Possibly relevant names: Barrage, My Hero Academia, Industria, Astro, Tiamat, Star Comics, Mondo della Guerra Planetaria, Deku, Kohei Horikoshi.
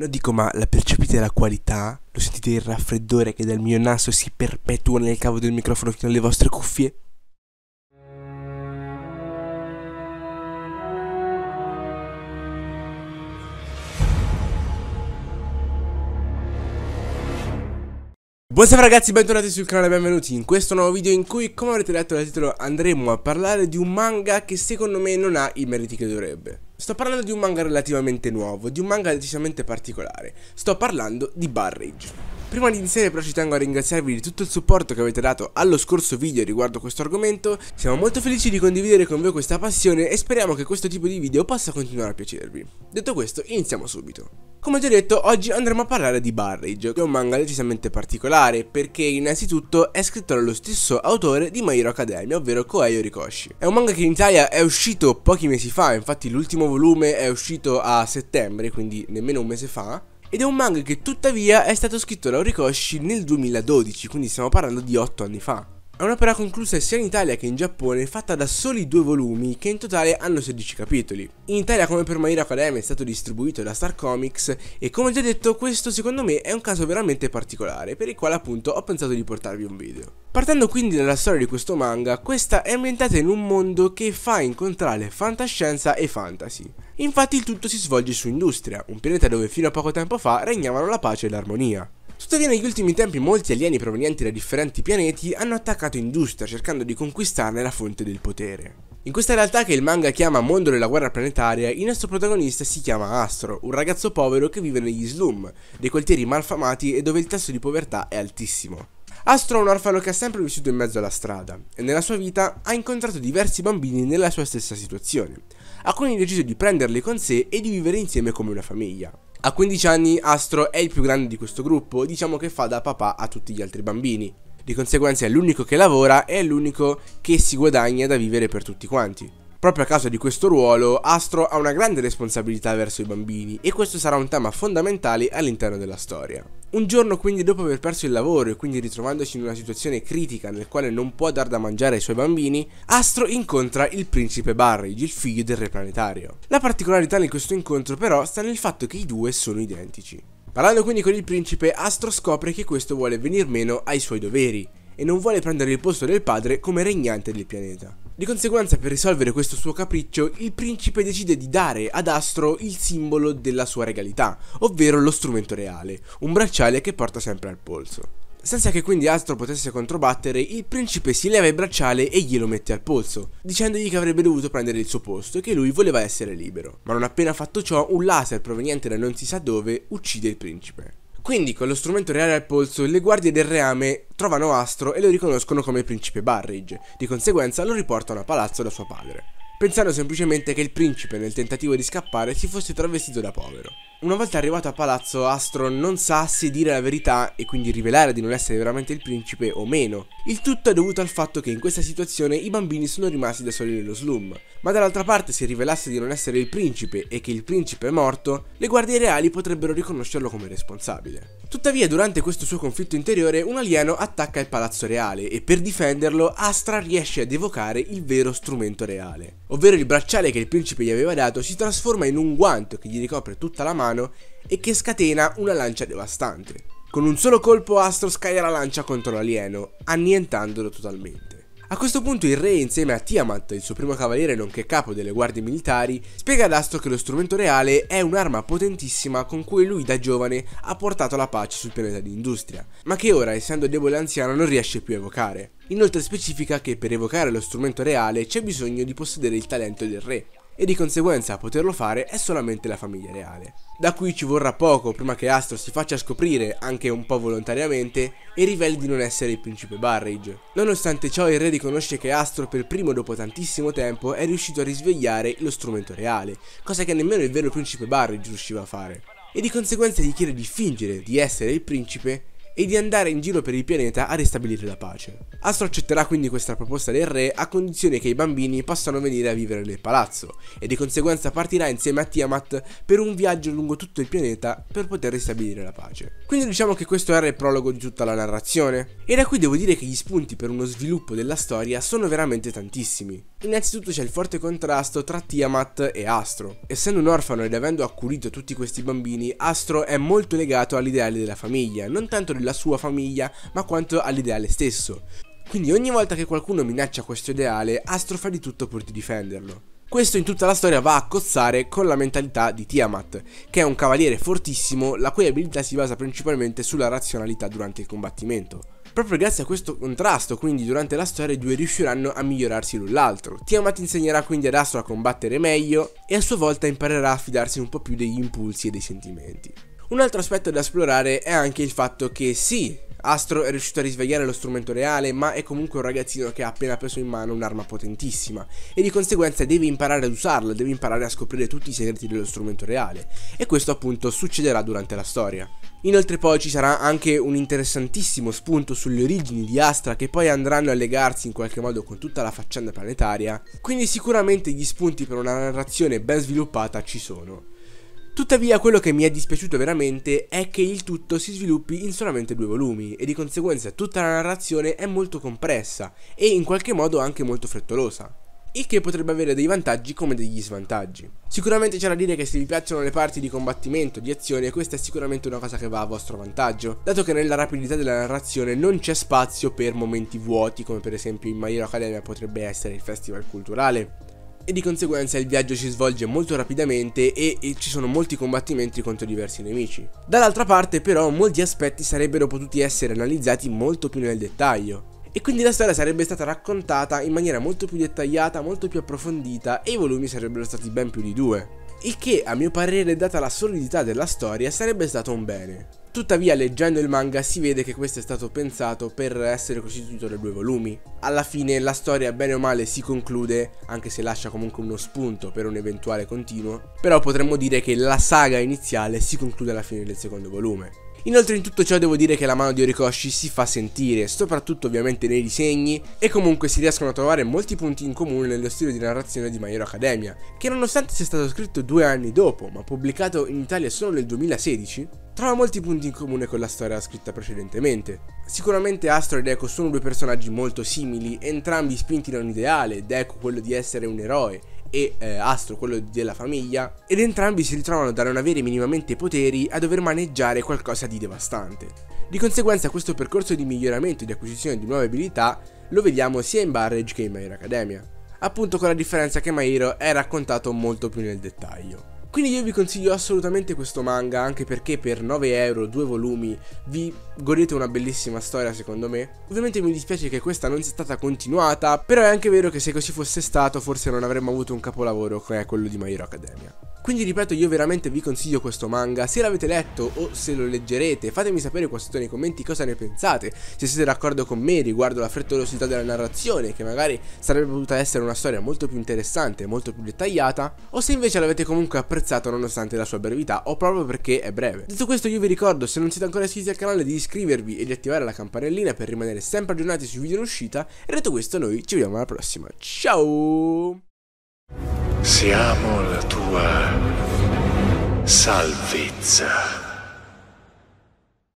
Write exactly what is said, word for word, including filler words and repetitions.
Non dico, ma la percepite la qualità? Lo sentite il raffreddore che dal mio naso si perpetua nel cavo del microfono fino alle vostre cuffie? Buonasera ragazzi, bentornati sul canale e benvenuti in questo nuovo video in cui, come avrete letto dal titolo, andremo a parlare di un manga che secondo me non ha i meriti che dovrebbe. Sto parlando di un manga relativamente nuovo, di un manga decisamente particolare. Sto parlando di Barrage. Prima di iniziare però ci tengo a ringraziarvi di tutto il supporto che avete dato allo scorso video riguardo questo argomento. Siamo molto felici di condividere con voi questa passione e speriamo che questo tipo di video possa continuare a piacervi. Detto questo, iniziamo subito. Come già detto, oggi andremo a parlare di Barrage, che è un manga decisamente particolare perché innanzitutto è scritto dallo stesso autore di My Hero Academia, ovvero Kohei Horikoshi. È un manga che in Italia è uscito pochi mesi fa, infatti l'ultimo volume è uscito a settembre, quindi nemmeno un mese fa. Ed è un manga che tuttavia è stato scritto da Horikoshi nel duemiladodici, quindi stiamo parlando di otto anni fa. È un'opera conclusa sia in Italia che in Giappone, fatta da soli due volumi che in totale hanno sedici capitoli. In Italia, come per My Hero Academia, è stato distribuito da Star Comics e come già detto questo secondo me è un caso veramente particolare, per il quale appunto ho pensato di portarvi un video. Partendo quindi dalla storia di questo manga, questa è ambientata in un mondo che fa incontrare fantascienza e fantasy. Infatti il tutto si svolge su Industria, un pianeta dove fino a poco tempo fa regnavano la pace e l'armonia. Tuttavia negli ultimi tempi molti alieni provenienti da differenti pianeti hanno attaccato Industria cercando di conquistarne la fonte del potere. In questa realtà che il manga chiama Mondo della Guerra Planetaria, il nostro protagonista si chiama Astro, un ragazzo povero che vive negli slum, dei quartieri malfamati e dove il tasso di povertà è altissimo. Astro è un orfano che ha sempre vissuto in mezzo alla strada e nella sua vita ha incontrato diversi bambini nella sua stessa situazione. Ha quindi deciso di prenderli con sé e di vivere insieme come una famiglia. A quindici anni Astro è il più grande di questo gruppo, diciamo che fa da papà a tutti gli altri bambini. Di conseguenza è l'unico che lavora e è l'unico che si guadagna da vivere per tutti quanti. Proprio a causa di questo ruolo, Astro ha una grande responsabilità verso i bambini e questo sarà un tema fondamentale all'interno della storia. Un giorno quindi, dopo aver perso il lavoro e quindi ritrovandosi in una situazione critica nel quale non può dar da mangiare ai suoi bambini, Astro incontra il principe Barrage, il figlio del re planetario. La particolarità di questo incontro però sta nel fatto che i due sono identici. Parlando quindi con il principe, Astro scopre che questo vuole venir meno ai suoi doveri e non vuole prendere il posto del padre come regnante del pianeta. Di conseguenza, per risolvere questo suo capriccio, il principe decide di dare ad Astro il simbolo della sua regalità, ovvero lo strumento reale, un bracciale che porta sempre al polso. Senza che quindi Astro potesse controbattere, il principe si leva il bracciale e glielo mette al polso, dicendogli che avrebbe dovuto prendere il suo posto e che lui voleva essere libero. Ma non appena fatto ciò, un laser proveniente da non si sa dove uccide il principe. Quindi con lo strumento reale al polso, le guardie del reame trovano Astro e lo riconoscono come principe Barrage, di conseguenza lo riportano a palazzo da suo padre, pensando semplicemente che il principe nel tentativo di scappare si fosse travestito da povero. Una volta arrivato a palazzo, Astro non sa se dire la verità e quindi rivelare di non essere veramente il principe o meno. Il tutto è dovuto al fatto che in questa situazione i bambini sono rimasti da soli nello slum, ma dall'altra parte se rivelasse di non essere il principe e che il principe è morto, le guardie reali potrebbero riconoscerlo come responsabile. Tuttavia durante questo suo conflitto interiore un alieno attacca il palazzo reale e per difenderlo Astra riesce ad evocare il vero strumento reale, ovvero il bracciale che il principe gli aveva dato si trasforma in un guanto che gli ricopre tutta la mano e che scatena una lancia devastante. Con un solo colpo Astro scaglia la lancia contro l'alieno, annientandolo totalmente. A questo punto il re, insieme a Tiamat, il suo primo cavaliere nonché capo delle guardie militari, spiega ad Astro che lo strumento reale è un'arma potentissima con cui lui da giovane ha portato la pace sul pianeta di Industria, ma che ora, essendo debole e anziano, non riesce più a evocare. Inoltre specifica che per evocare lo strumento reale c'è bisogno di possedere il talento del re, e di conseguenza a poterlo fare è solamente la famiglia reale. Da qui ci vorrà poco prima che Astro si faccia scoprire, anche un po' volontariamente, e riveli di non essere il principe Barrage. Nonostante ciò il re riconosce che Astro per primo dopo tantissimo tempo è riuscito a risvegliare lo strumento reale, cosa che nemmeno il vero principe Barrage riusciva a fare, e di conseguenza gli chiede di fingere di essere il principe e di andare in giro per il pianeta a ristabilire la pace. Astro accetterà quindi questa proposta del re a condizione che i bambini possano venire a vivere nel palazzo e di conseguenza partirà insieme a Tiamat per un viaggio lungo tutto il pianeta per poter ristabilire la pace. Quindi diciamo che questo era il prologo di tutta la narrazione e da qui devo dire che gli spunti per uno sviluppo della storia sono veramente tantissimi. Innanzitutto c'è il forte contrasto tra Tiamat e Astro. Essendo un orfano ed avendo accudito tutti questi bambini, Astro è molto legato all'ideale della famiglia, non tanto della sua famiglia, ma quanto all'ideale stesso. Quindi ogni volta che qualcuno minaccia questo ideale, Astro fa di tutto pur di difenderlo. Questo in tutta la storia va a cozzare con la mentalità di Tiamat, che è un cavaliere fortissimo la cui abilità si basa principalmente sulla razionalità durante il combattimento. Proprio grazie a questo contrasto, quindi, durante la storia i due riusciranno a migliorarsi l'un l'altro. Tiamat insegnerà quindi ad Astro a combattere meglio e a sua volta imparerà a fidarsi un po' più degli impulsi e dei sentimenti. Un altro aspetto da esplorare è anche il fatto che sì, Astro è riuscito a risvegliare lo strumento reale, ma è comunque un ragazzino che ha appena preso in mano un'arma potentissima e di conseguenza deve imparare ad usarla, deve imparare a scoprire tutti i segreti dello strumento reale, e questo appunto succederà durante la storia. Inoltre poi ci sarà anche un interessantissimo spunto sulle origini di Astra, che poi andranno a legarsi in qualche modo con tutta la faccenda planetaria, quindi sicuramente gli spunti per una narrazione ben sviluppata ci sono. Tuttavia quello che mi è dispiaciuto veramente è che il tutto si sviluppi in solamente due volumi e di conseguenza tutta la narrazione è molto compressa e in qualche modo anche molto frettolosa, il che potrebbe avere dei vantaggi come degli svantaggi. Sicuramente c'è da dire che se vi piacciono le parti di combattimento, di azione, questa è sicuramente una cosa che va a vostro vantaggio, dato che nella rapidità della narrazione non c'è spazio per momenti vuoti come per esempio in My Hero Academia potrebbe essere il festival culturale. E di conseguenza il viaggio si svolge molto rapidamente e, e ci sono molti combattimenti contro diversi nemici. Dall'altra parte però molti aspetti sarebbero potuti essere analizzati molto più nel dettaglio e quindi la storia sarebbe stata raccontata in maniera molto più dettagliata, molto più approfondita, e i volumi sarebbero stati ben più di due, il che a mio parere, data la solidità della storia, sarebbe stato un bene. Tuttavia leggendo il manga si vede che questo è stato pensato per essere costituito da due volumi. Alla fine la storia bene o male si conclude, anche se lascia comunque uno spunto per un eventuale continuo, però potremmo dire che la saga iniziale si conclude alla fine del secondo volume. Inoltre in tutto ciò devo dire che la mano di Horikoshi si fa sentire, soprattutto ovviamente nei disegni, e comunque si riescono a trovare molti punti in comune nello stile di narrazione di My Hero Academia, che nonostante sia stato scritto due anni dopo, ma pubblicato in Italia solo nel duemilasedici, trova molti punti in comune con la storia scritta precedentemente. Sicuramente Astro e Deku sono due personaggi molto simili, entrambi spinti da un ideale, Deku quello di essere un eroe, e eh, Astro quello della famiglia, ed entrambi si ritrovano da non avere minimamente poteri a dover maneggiare qualcosa di devastante. Di conseguenza questo percorso di miglioramento e di acquisizione di nuove abilità lo vediamo sia in Barrage che in My Hero Academia, appunto con la differenza che My Hero è raccontato molto più nel dettaglio. Quindi io vi consiglio assolutamente questo manga, anche perché per nove euro, due volumi, vi godete una bellissima storia secondo me. Ovviamente mi dispiace che questa non sia stata continuata, però è anche vero che se così fosse stato forse non avremmo avuto un capolavoro come è quello di My Hero Academia. Quindi ripeto, io veramente vi consiglio questo manga, se l'avete letto o se lo leggerete fatemi sapere qua sotto nei commenti cosa ne pensate, se siete d'accordo con me riguardo la frettolosità della narrazione, che magari sarebbe potuta essere una storia molto più interessante, molto più dettagliata, o se invece l'avete comunque apprezzato nonostante la sua brevità, o proprio perché è breve. Detto questo io vi ricordo, se non siete ancora iscritti al canale, di iscrivervi e di attivare la campanellina per rimanere sempre aggiornati sui video in uscita, e detto questo noi ci vediamo alla prossima, ciao! Siamo la tua salvezza.